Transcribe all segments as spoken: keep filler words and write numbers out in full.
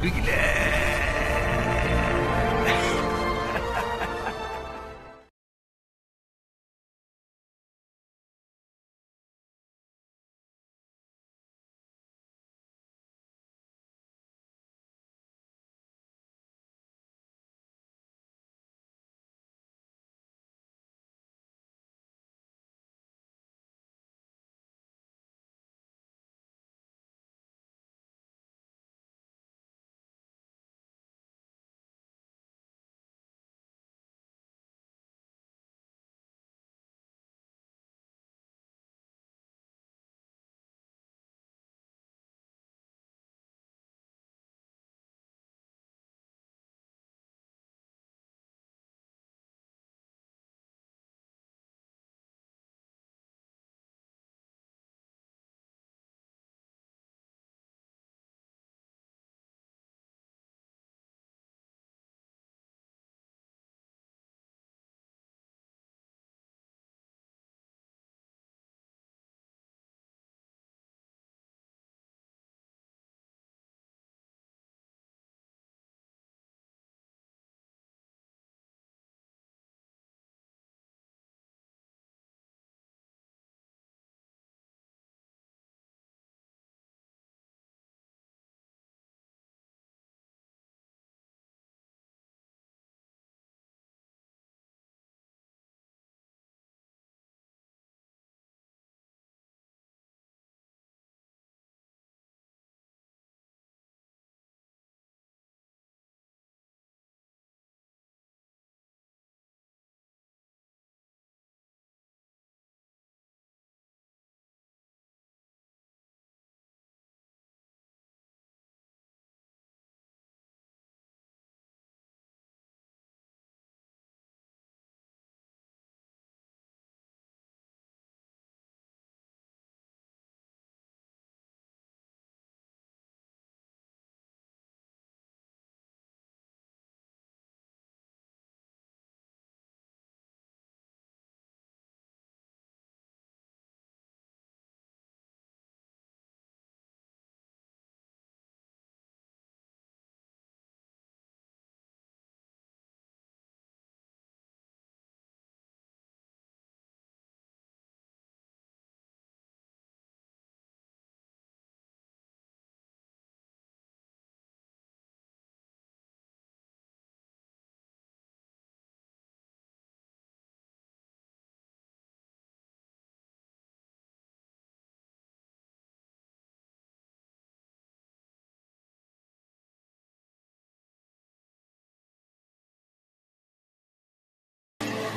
Güle.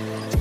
We'll be right back.